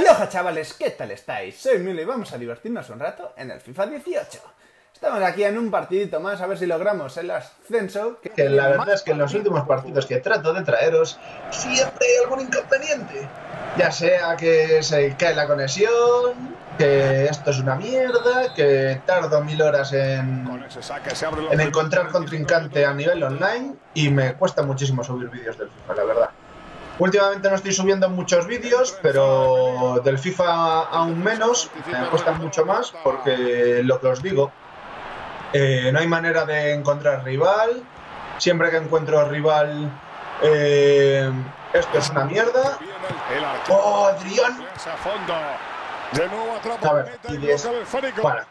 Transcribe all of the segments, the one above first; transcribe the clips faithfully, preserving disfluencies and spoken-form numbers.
Aloha chavales, ¿qué tal estáis? Soy Milo y vamos a divertirnos un rato en el FIFA dieciocho. Estamos aquí en un partidito más, a ver si logramos el ascenso. Que la verdad es que en los últimos partidos que trato de traeros, siempre hay algún inconveniente. Ya sea que se cae la conexión, que esto es una mierda, que tardo mil horas en, en encontrar contrincante a nivel online y me cuesta muchísimo subir vídeos del FIFA, la verdad. Últimamente no estoy subiendo muchos vídeos, pero del FIFA aún menos, me cuesta mucho más porque lo que os digo, eh, no hay manera de encontrar rival, siempre que encuentro rival, eh, esto es una mierda. ¡Oh, Adrián! A ver, y diez. Bueno,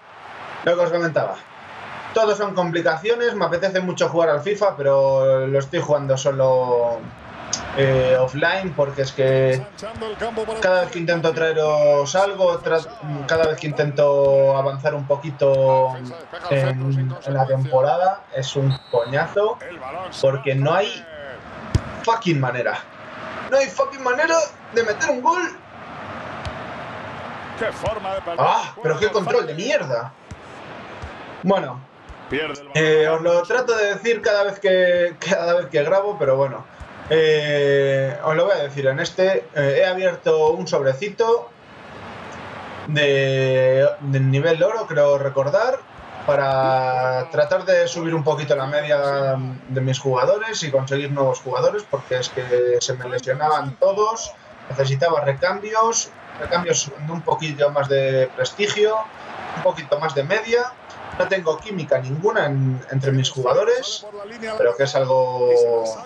lo que os comentaba. Todos son complicaciones, me apetece mucho jugar al FIFA, pero lo estoy jugando solo Eh, offline, porque es que cada vez que intento traeros algo, tra cada vez que intento avanzar un poquito en, en la temporada, es un coñazo, porque no hay fucking manera. No hay fucking manera de meter un gol. ¡Ah! Pero qué control de mierda. Bueno, eh, os lo trato de decir cada vez que, cada vez que grabo, pero bueno. Eh, os lo voy a decir en este. Eh, he abierto un sobrecito de, de nivel oro, creo recordar, para tratar de subir un poquito la media de mis jugadores y conseguir nuevos jugadores, porque es que se me lesionaban todos, necesitaba recambios, recambios de un poquito más de prestigio, un poquito más de media. No tengo química ninguna en, entre mis jugadores, pero que es algo,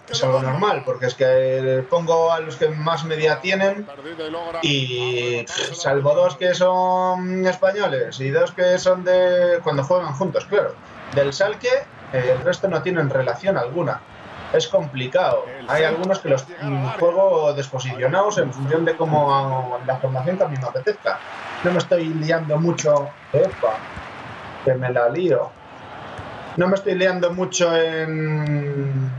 es algo normal, porque es que pongo a los que más media tienen y salvo dos que son españoles y dos que son de cuando juegan juntos, claro, del Salque, el resto no tienen relación alguna. Es complicado. Hay algunos que los juego desposicionados en función de cómo la formación que a mí me apetezca. No me estoy liando mucho. Epa. Que me la lío. No me estoy liando mucho en...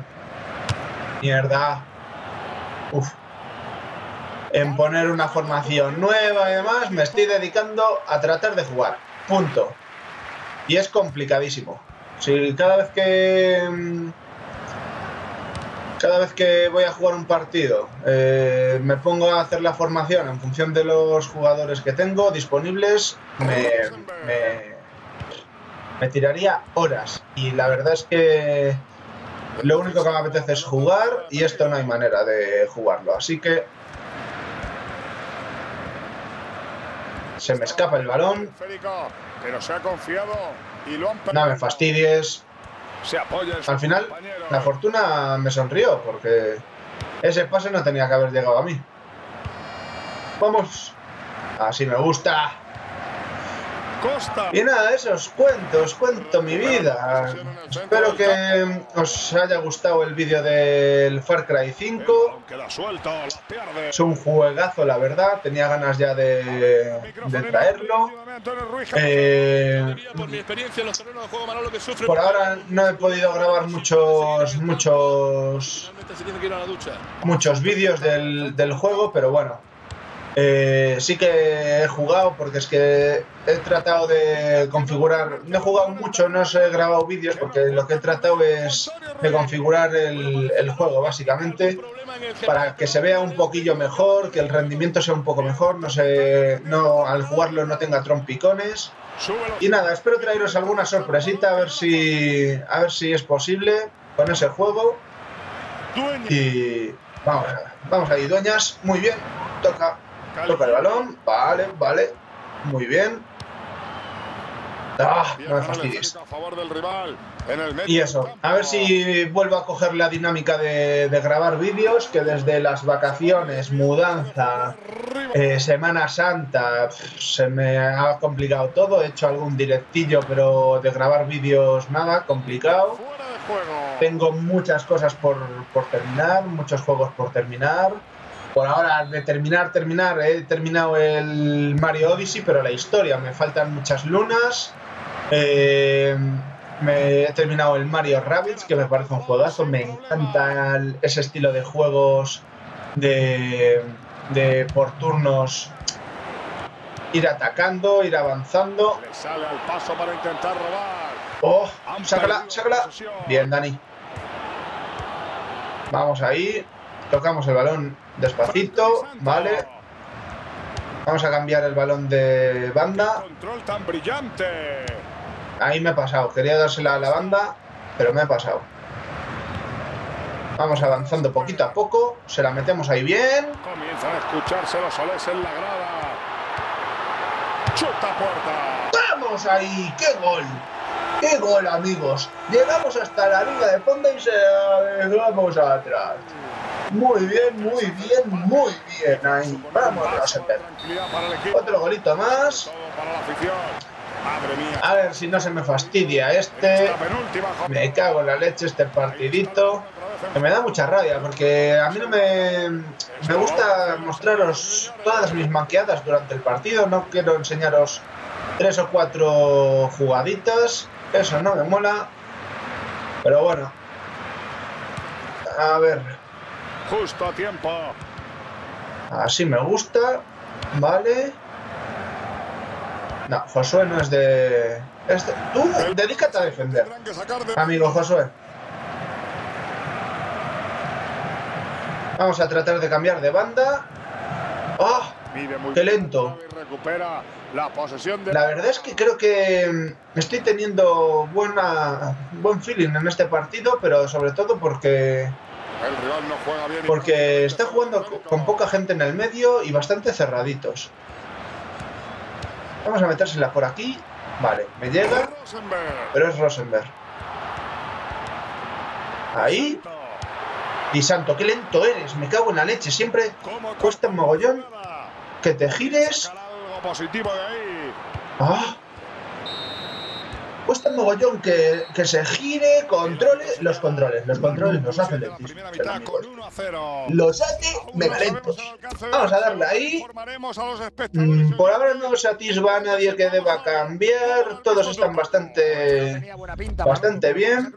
Mierda. Uf. En poner una formación nueva y demás. Me estoy dedicando a tratar de jugar. Punto. Y es complicadísimo. Si cada vez que... Cada vez que voy a jugar un partido, eh, me pongo a hacer la formación en función de los jugadores que tengo disponibles, me... me Me tiraría horas y la verdad es que lo único que me apetece es jugar y esto no hay manera de jugarlo, así que se me escapa el balón. No me fastidies. Al final la fortuna me sonrió porque ese pase no tenía que haber llegado a mí. Vamos, así me gusta. Y nada, eso os cuento, os cuento mi vida. Espero que os haya gustado el vídeo del Far Cry cinco. Es un juegazo, la verdad. Tenía ganas ya de, de traerlo. Eh, por ahora no he podido grabar muchos muchos, muchos vídeos del, del juego, pero bueno. Eh, sí que he jugado porque es que he tratado de configurar, no he jugado mucho, no os he grabado vídeos porque lo que he tratado es de configurar el, el juego básicamente para que se vea un poquillo mejor, que el rendimiento sea un poco mejor, no sé, no, al jugarlo no tenga trompicones y nada, espero traeros alguna sorpresita a ver si, a ver si es posible con ese juego y vamos, vamos ahí, dueñas, muy bien, toca. Toca el balón, vale, vale, muy bien. Ah, no me fastidies. Y eso, a ver si vuelvo a coger la dinámica de, de grabar vídeos, que desde las vacaciones, mudanza, eh, Semana Santa, pff, se me ha complicado todo. He hecho algún directillo, pero de grabar vídeos nada, complicado. Tengo muchas cosas por, por terminar, muchos juegos por terminar. Por ahora, de terminar, terminar, he terminado el Mario Odyssey, pero la historia, me faltan muchas lunas. Eh, me he terminado el Mario Rabbids, que me parece un juegazo, me encanta el, ese estilo de juegos de, de por turnos ir atacando, ir avanzando. Le sale al paso para intentar robar. ¡Oh! ¡Sácala! ¡Sácala! Bien, Dani. Vamos ahí. Tocamos el balón despacito. Vale. Vamos a cambiar el balón de banda. Control tan brillante. Ahí me he pasado. Quería dársela a la banda, pero me he pasado. Vamos avanzando poquito a poco. Se la metemos ahí bien. Comienzan a escucharse los soles en la grada. Chuta puerta. ¡Vamos ahí! ¡Qué gol! ¡Qué gol, amigos! Llegamos hasta la liga de fondo y se la dejamos atrás. Muy bien, muy bien, muy bien. Ahí. Vamos a hacer otro golito más. A ver si no se me fastidia este. Me cago en la leche este partidito. Que me da mucha rabia porque a mí no me, me gusta mostraros todas mis manqueadas durante el partido. No quiero enseñaros tres o cuatro jugaditas. Eso no me mola. Pero bueno. A ver. Justo a tiempo. Así me gusta. Vale. No, Josué no es de... Este... Tú, dedícate a defender. Amigo Josué. Vamos a tratar de cambiar de banda. ¡Oh! ¡Qué lento! La verdad es que creo que estoy teniendo buena, buen feeling en este partido, pero sobre todo porque... Porque está jugando con poca gente en el medio y bastante cerraditos. Vamos a metérsela por aquí. Vale, me llega. Pero es Rosenberg. Ahí. Y santo, qué lento eres. Me cago en la leche. Siempre cuesta un mogollón que te gires. Ah. Cuesta un mogollón que, que se gire, controle. Los controles, los controles los hace lentos. Los hace mega lentos. Vamos a darle ahí. Por ahora no satisfa a nadie que deba cambiar. Todos están bastante, bastante bien.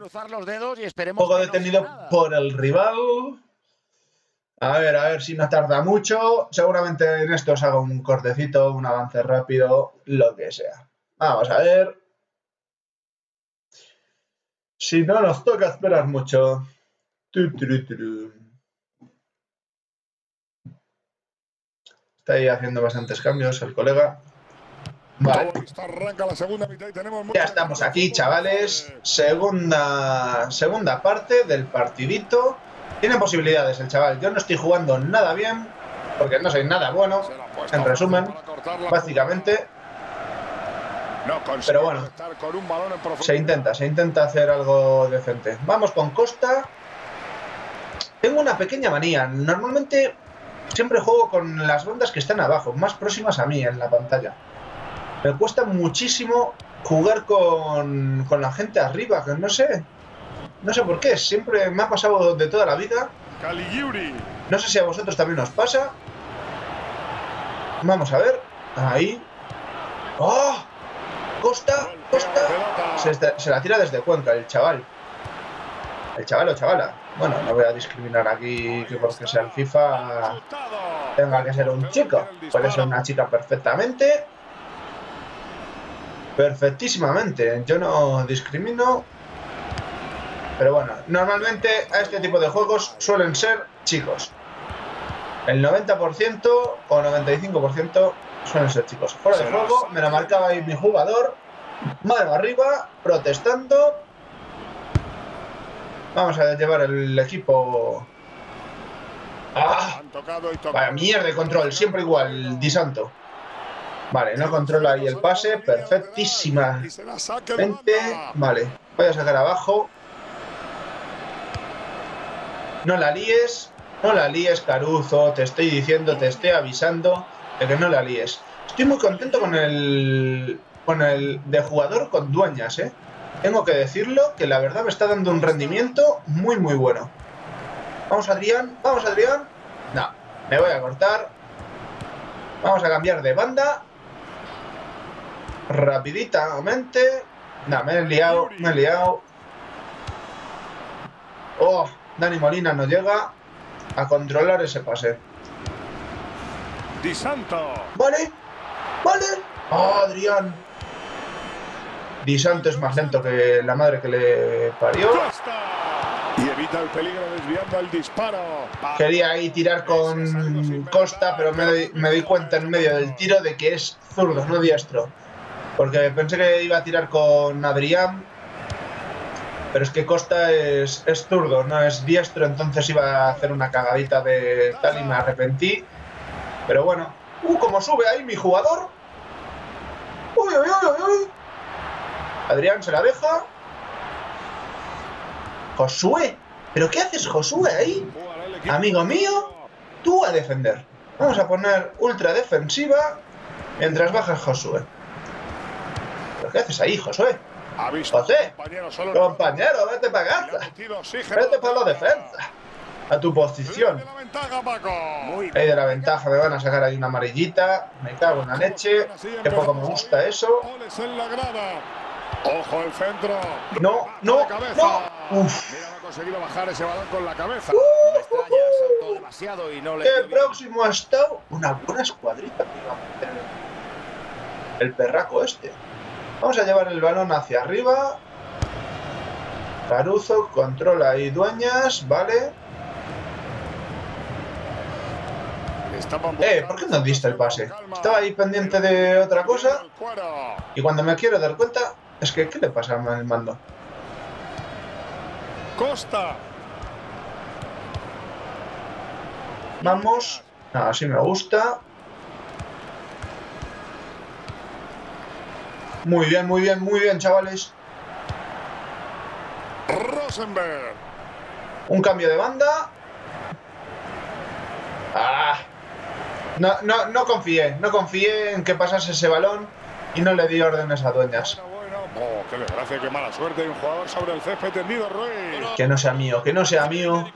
Un poco detenido por el rival. A ver, a ver si no tarda mucho. Seguramente en esto os haga un cortecito, un avance rápido, lo que sea. Vamos a ver. Si no, nos toca esperar mucho. Tu, tu, tu, tu. Está ahí haciendo bastantes cambios el colega. Vale. Ya estamos aquí, chavales. Segunda, segunda parte del partidito. Tiene posibilidades el chaval. Yo no estoy jugando nada bien, porque no soy nada bueno. En resumen, básicamente... Pero bueno, se intenta, se intenta hacer algo decente. Vamos con Costa. Tengo una pequeña manía. Normalmente siempre juego con las bandas que están abajo, más próximas a mí en la pantalla. Me cuesta muchísimo jugar con, con la gente arriba, que no sé. No sé por qué, siempre me ha pasado de toda la vida. No sé si a vosotros también os pasa. Vamos a ver. Ahí. ¡Oh! Costa, Costa, se, se la tira desde Cuenca el chaval. El chaval o chavala. Bueno, no voy a discriminar aquí que porque sea el FIFA tenga que ser un chico. Puede ser una chica perfectamente. Perfectísimamente. Yo no discrimino. Pero bueno, normalmente a este tipo de juegos suelen ser chicos. El noventa por ciento o noventa y cinco por ciento suelen ser chicos. Fuera de juego, me la marcaba ahí mi jugador. Mano arriba, protestando. Vamos a llevar el equipo... ¡Ah! Vaya mierda de control, siempre igual, Di Santo. Vale, no controla ahí el pase, perfectísima. Vale, voy a sacar abajo. No la líes, no la líes, Caruso. Te estoy diciendo, te estoy avisando. De que no la líes. Estoy muy contento con el... Con el de jugador con Dueñas, eh. Tengo que decirlo, que la verdad me está dando un rendimiento muy, muy bueno. Vamos, Adrián. Vamos, Adrián. No, me voy a cortar. Vamos a cambiar de banda. Rapiditamente. No, me he liado, me he liado. Oh, Dani Molina no llega a controlar ese pase. Di Santo. Vale. Vale. Oh, Adrián. Disanto es más lento que la madre que le parió. Y evita el peligro desviando el disparo. Quería ahí tirar con Costa, pero me doy, me doy cuenta en medio del tiro de que es zurdo, no diestro. Porque pensé que iba a tirar con Adrián, pero es que Costa es, es zurdo, no es diestro, entonces iba a hacer una cagadita de tal y me arrepentí. Pero bueno. ¡Uh, cómo sube ahí mi jugador! ¡Uy, uy, uy, uy! Adrián se la deja. Josué, ¿pero qué haces, Josué, ahí? Amigo mío, tú a defender. Vamos a poner ultra defensiva mientras bajas Josué. ¿Pero qué haces ahí, Josué? José, compañero, vete para casa. Vete para la defensa. A tu posición. Ahí de la ventaja me van a sacar ahí una amarillita. Me cago en la leche. Qué poco me gusta eso. Ojo el centro. No, no, no. Uf. Mira, ha conseguido bajar ese balón con la cabeza. Saltó demasiado y no le. El próximo ha estado una buena escuadrita. El perraco este. Vamos a llevar el balón hacia arriba. Caruso controla ahí Dueñas, vale. Eh, ¿por qué no diste el pase? Estaba ahí pendiente de otra cosa. Y cuando me quiero dar cuenta, es que ¿qué le pasa al mando? Costa. Vamos. Ah, sí me gusta. Muy bien, muy bien, muy bien, chavales. Rosenberg. Un cambio de banda. Ah. No, no, no confié, no confié en que pasase ese balón y no le di órdenes a Dueñas. Oh, qué desgracia, qué mala suerte. Un jugador sobre el césped tendido, Ruiz. Que no sea mío, que no sea mío.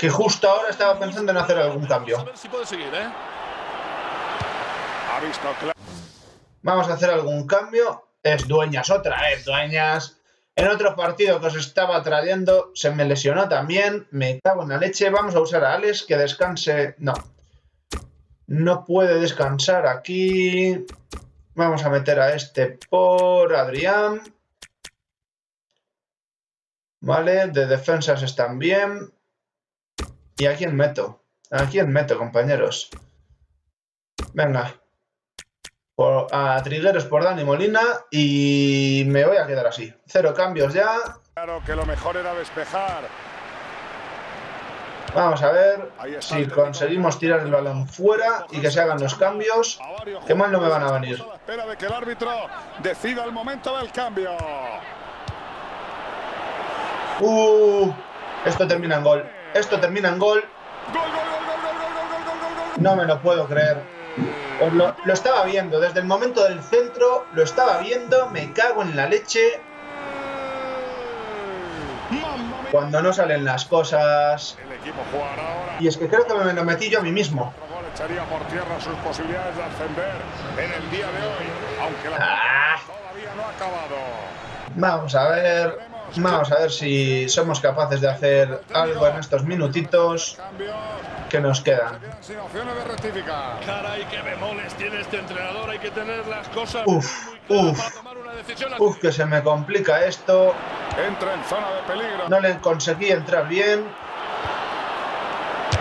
Que justo ahora estaba pensando en hacer algún cambio. Vamos a hacer algún cambio. Es Dueñas, otra vez Dueñas. En otro partido que os estaba trayendo se me lesionó también. Me cago en la leche. Vamos a usar a Alex que descanse. No. No puede descansar aquí. Vamos a meter a este por Adrián. Vale, de defensas están bien. ¿Y a quién meto? ¿A quién meto, compañeros? Venga. Por, a Trigueros por Dani Molina. Y me voy a quedar así. Cero cambios ya. Claro que lo mejor era despejar. Vamos a ver si conseguimos tirar el balón fuera y que se hagan los cambios. Que mal no me van a venir. Espera de que el árbitro decida el momento del cambio. Uh, esto termina en gol. Esto termina en gol. No me lo puedo creer. Pues lo, lo estaba viendo desde el momento del centro. Lo estaba viendo. Me cago en la leche. Cuando no salen las cosas. Y es que creo que me lo metí yo a mí mismo. Ah. Vamos a ver. Vamos a ver si somos capaces de hacer algo en estos minutitos que nos quedan. Uf, uf. Uf, que se me complica esto. Entra en zona de peligro. No le conseguí entrar bien.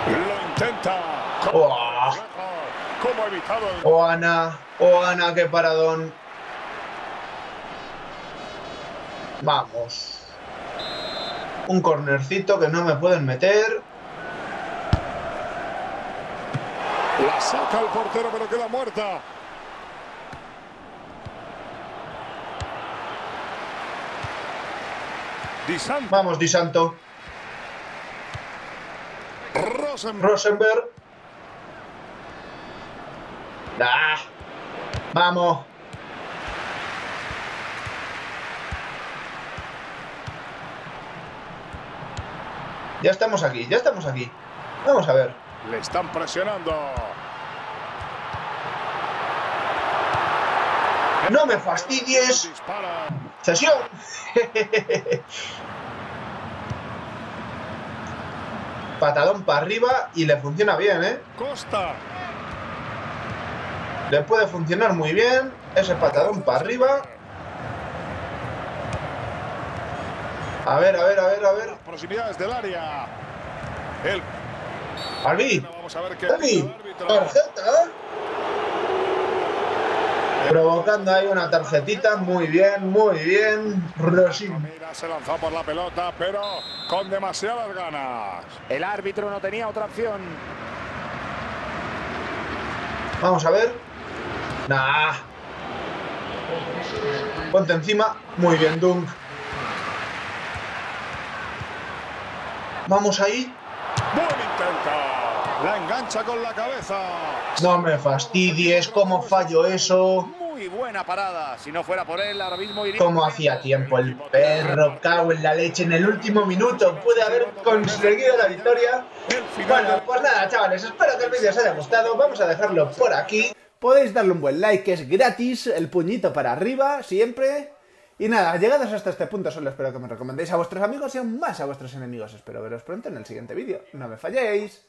Lo intenta. Oh. Oh, Ana. Oh, Ana, qué paradón. Vamos. Un cornercito que no me pueden meter. La saca el portero, pero queda muerta. Vamos, Di Santo. Rosenberg. Rosenberg. Nah. Vamos. Ya estamos aquí, ya estamos aquí. Vamos a ver. Le están presionando. No me fastidies. Cesión. Patadón para arriba y le funciona bien, ¿eh? Costa. Le puede funcionar muy bien ese patadón para arriba. A ver, a ver, a ver, a ver. Las proximidades del área. El... ¡Albi! ¡Albi! ¡Tarjeta! Provocando ahí una tarjetita. Muy bien, muy bien. Rosín. Mira, se lanzó por la pelota, pero con demasiadas ganas. El árbitro no tenía otra opción. Vamos a ver. Nah. Ponte encima. Muy bien, Dunk. Vamos ahí. Buen intento. La engancha con la cabeza. No me fastidies, cómo fallo eso. Muy buena parada. Si no fuera por él, ahora mismo iría. Como hacía tiempo el perro, cago en la leche. En el último minuto puede haber conseguido la victoria. Bueno, pues nada, chavales, espero que el vídeo os haya gustado. Vamos a dejarlo por aquí. Podéis darle un buen like, que es gratis. El puñito para arriba, siempre. Y nada, llegados hasta este punto, solo espero que me recomendéis a vuestros amigos y aún más a vuestros enemigos. Espero veros pronto en el siguiente vídeo. ¡No me falléis!